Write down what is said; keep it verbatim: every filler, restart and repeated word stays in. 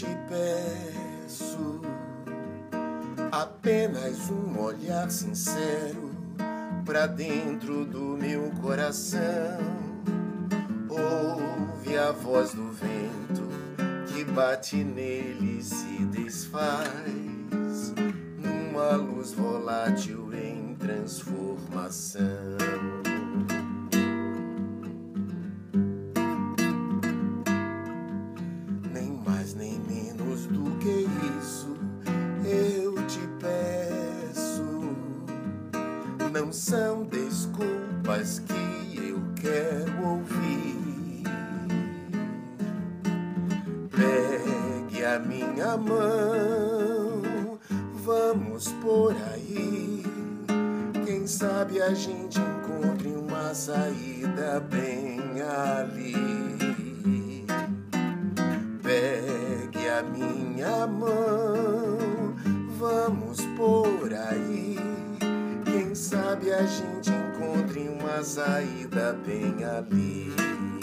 te peço apenas um olhar sincero pra dentro do meu coração. Ouve a voz do vento que bate nele e se desfaz numa luz volátil em transformação. Não são desculpas que eu quero ouvir. Pegue a minha mão, vamos por aí. Quem sabe a gente encontre uma saída bem ali. Pegue a minha mão, vamos por aí. Quem sabe a gente encontre uma saída bem ali.